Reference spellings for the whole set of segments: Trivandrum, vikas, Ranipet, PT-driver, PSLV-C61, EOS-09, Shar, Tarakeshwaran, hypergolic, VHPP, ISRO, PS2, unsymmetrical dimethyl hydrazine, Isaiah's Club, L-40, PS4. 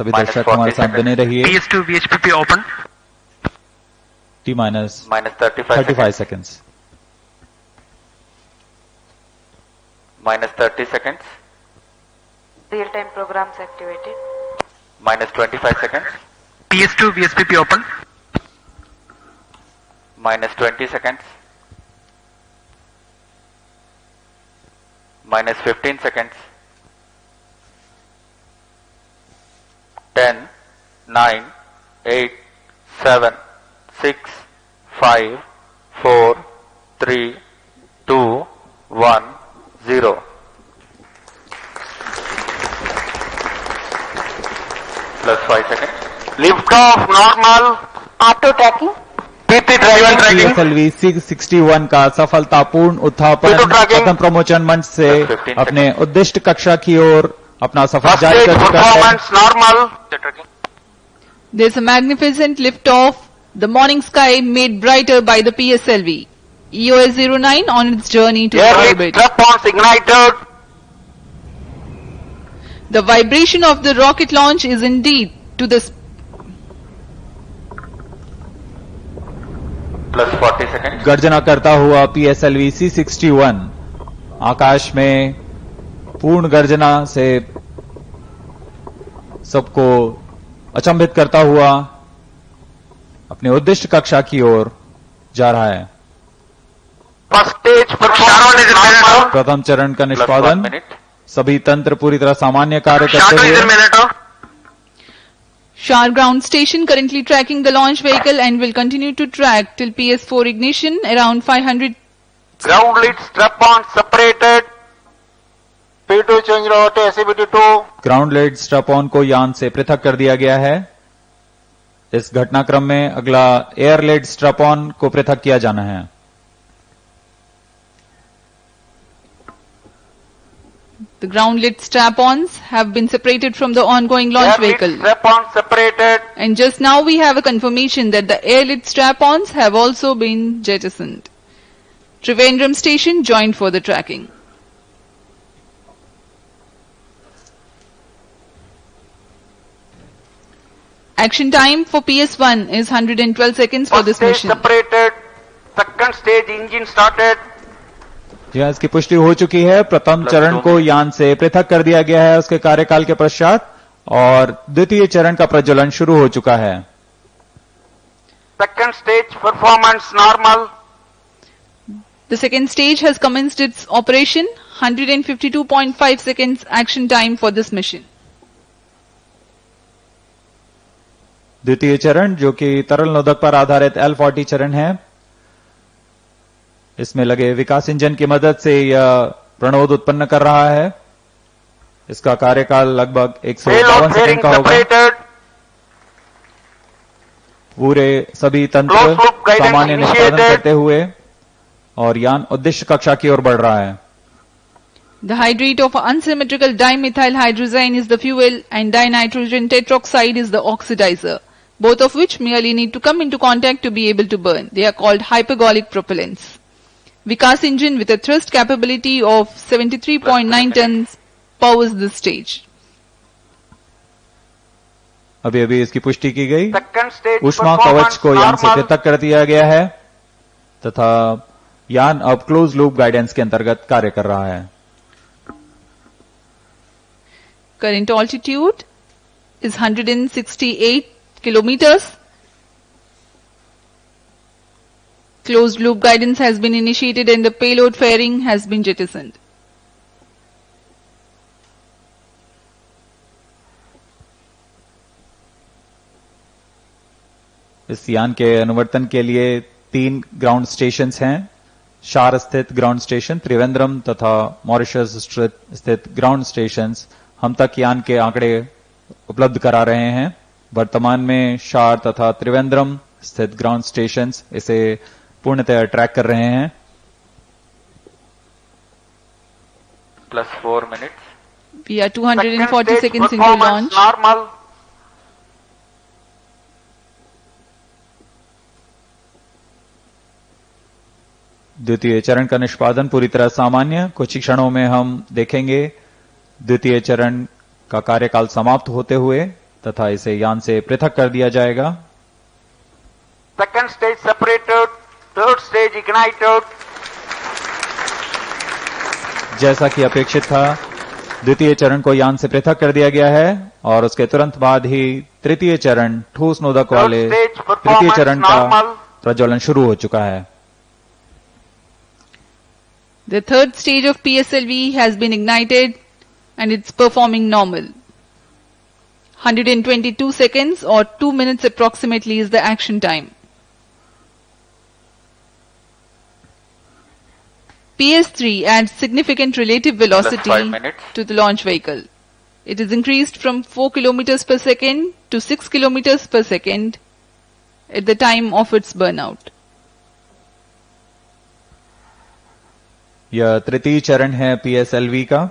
सभी दर्शक हमारे साथ बने रहिए। PS2 VHPP open T minus 35 seconds minus 30 seconds real time programs activated minus 25 seconds PS2 VHPP open minus 20 seconds minus 15 seconds 10 9 8 7 6 5 4 3 2 1 0 plus 5 seconds lift off normal auto tracking PT-driver tracking PSLV-C61 का सफलतापूर्ण उत्थापन प्रथम प्रमोचन मंच से अपने उद्दिष्ट कक्षा की ओर अपना सफर जारी कर चुका है। There's a magnificent lift off. The morning sky made brighter by the PSLV. EOS-09 on its journey to orbit. The vibration of the rocket launch is indeed to the +40 seconds. गर्जना करता हुआ PSLV-C61 आकाश में पूर्ण गर्जना से सबको अचंभित करता हुआ अपने उद्दिष्ट कक्षा की ओर जा रहा है। प्रथम चरण का निष्पादन सभी तंत्र पूरी तरह सामान्य कार्य करते हुए। Shar ground station currently tracking the launch vehicle and will continue to track till PS4 ignition around 500. Ground lead strap on separated. P2 change route SBT2. Ground led strap on को यान से पृथक कर दिया गया है। इस घटनाक्रम में अगला एयर लेड स्ट्रप ऑन को पृथक किया जाना है। The ground lid strap-ons have been separated from the ongoing launch vehicle. Strap-ons separated. And just now we have a confirmation that the air lid strap-ons have also been jettisoned. Trivandrum station joined for the tracking. Action time for PS1 is 112 seconds for this mission. First stage separated. Second stage engine started. जी हाँ, इसकी पुष्टि हो चुकी है। प्रथम चरण को यान से पृथक कर दिया गया है उसके कार्यकाल के पश्चात और द्वितीय चरण का प्रज्वलन शुरू हो चुका है। Second stage performance normal. The second stage has commenced its operation. 152.5 seconds action time for this mission. द्वितीय चरण जो कि तरल नोदक पर आधारित L-40 चरण है, इसमें लगे विकास इंजन की मदद से यह प्रणोद उत्पन्न कर रहा है। इसका कार्यकाल लगभग 152 सेकंड का होगा। पूरे सभी तंत्र सामान्य निष्पादन करते हुए और यान उद्देश्य कक्षा की ओर बढ़ रहा है। The hydrate of unsymmetrical dimethyl hydrazine is the fuel and dinitrogen tetroxide is the oxidizer, both of which merely need to come into contact to be able to burn. They are called hypergolic propellants. Vikas engine with a thrust capability of 73.9 tons powers this stage. अभी इसकी पुष्टि की गई। ऊष्मा कवच को यान से पृथक कर दिया गया है तथा यान अब क्लोज लूप गाइडेंस के अंतर्गत कार्य कर रहा है। Current altitude is 168 kilometers. Closed loop guidance has been initiated and the payload fairing has been jettisoned. इस यान के अनुवर्तन के लिए 3 ग्राउंड स्टेशंस हैं। शार स्थित ग्राउंड स्टेशन, त्रिवेंद्रम तथा मॉरिशस स्थित ग्राउंड स्टेशंस हम तक यान के आंकड़े उपलब्ध करा रहे हैं। वर्तमान में शार तथा त्रिवेंद्रम स्थित ग्राउंड स्टेशंस इसे पूर्णतः ट्रैक कर रहे हैं। +4 minutes. We are 240 seconds into launch. Normal. द्वितीय चरण का निष्पादन पूरी तरह सामान्य। कुछ ही क्षणों में हम देखेंगे द्वितीय चरण का कार्यकाल समाप्त होते हुए तथा इसे यान से पृथक कर दिया जाएगा। Second stage separated, third stage ignited. जैसा कि अपेक्षित था, द्वितीय चरण को यान से पृथक कर दिया गया है और उसके तुरंत बाद ही तृतीय चरण ठोस नोदक वाले तृतीय चरण का प्रज्वलन शुरू हो चुका है। The third stage of PSLV has been ignited and it's performing normal. 122 seconds or 2 minutes approximately is the action time. PS3 adds significant relative velocity to the launch vehicle. It is increased from 4 kilometers per second to 6 kilometers per second at the time of its burnout. यह तृतीय चरण है PSLV का।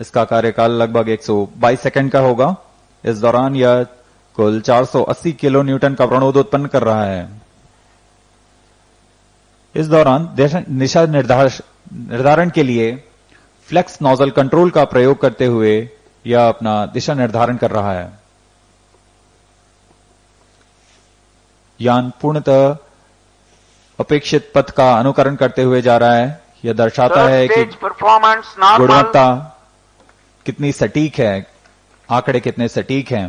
इसका कार्यकाल लगभग 122 second का होगा। इस दौरान यह कुल 480 किलो न्यूटन का प्रणोद उत्पन्न कर रहा है। इस दौरान दिशा निर्धारण के लिए फ्लेक्स नोजल कंट्रोल का प्रयोग करते हुए यह अपना दिशा निर्धारण कर रहा है। यान पूर्णतः अपेक्षित पथ का अनुकरण करते हुए जा रहा है। यह दर्शाता है कि गुणवत्ता कितनी सटीक है, आंकड़े कितने सटीक हैं।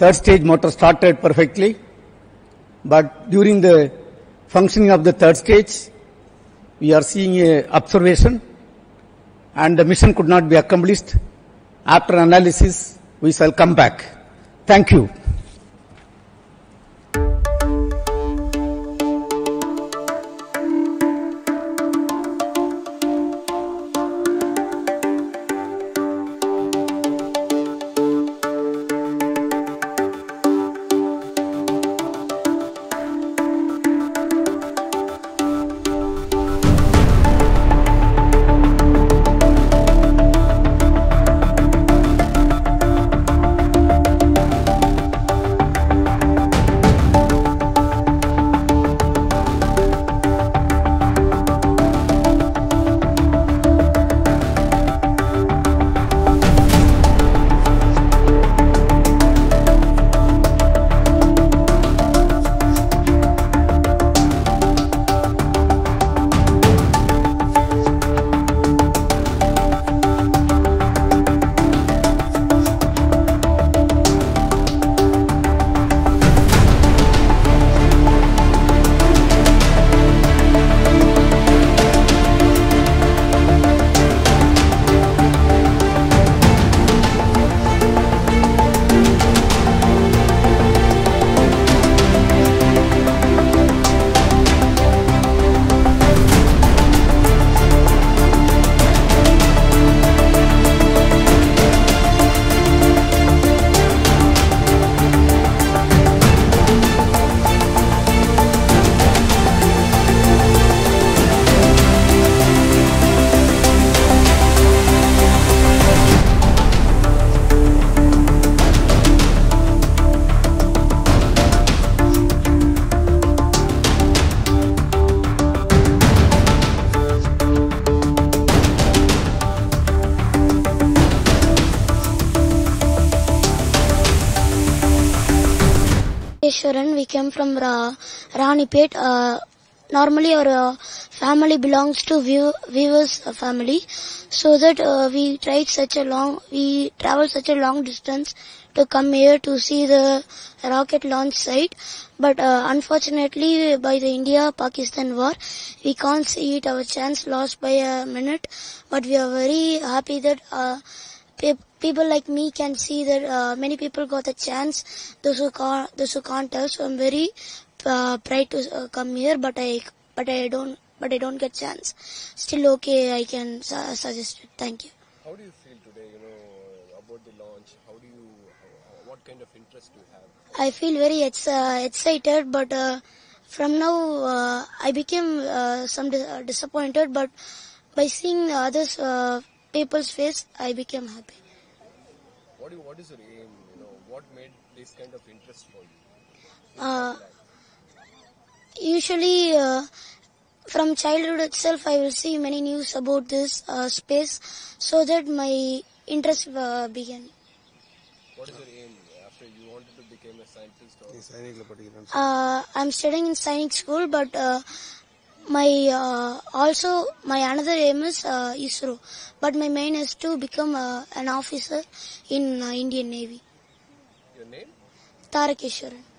Third stage motor started perfectly, but during the functioning of the third stage, we are seeing a observation, and the mission could not be accomplished. After analysis, we shall come back. Thank you. Tarakeshwaran. We came from Ranipet. Normally our family belongs to viewers family, so that we traveled such a long distance to come here to see the rocket launch site. But unfortunately, by the India-Pakistan war, we can't see it. Our chance lost by a minute. But we are very happy that people like me can see that many people got a chance. Those who can't have, so I'm very proud to come here. But I don't get chance. Still, okay, I can suggest it. Thank you. How do you feel today? You know about the launch. What kind of interest do you have? I feel very excited, but from now I became disappointed. But by seeing others people's face, I became happy. What is your aim? You know, what made this kind of interest for you? Usually, from childhood itself, I will see many news about this space, so that my interest began. What is your aim after you wanted to become a scientist? I'm studying in science school, but my another aim is ISRO. But my main is to become an officer in Indian Navy. Your name? Tarakeshwaran.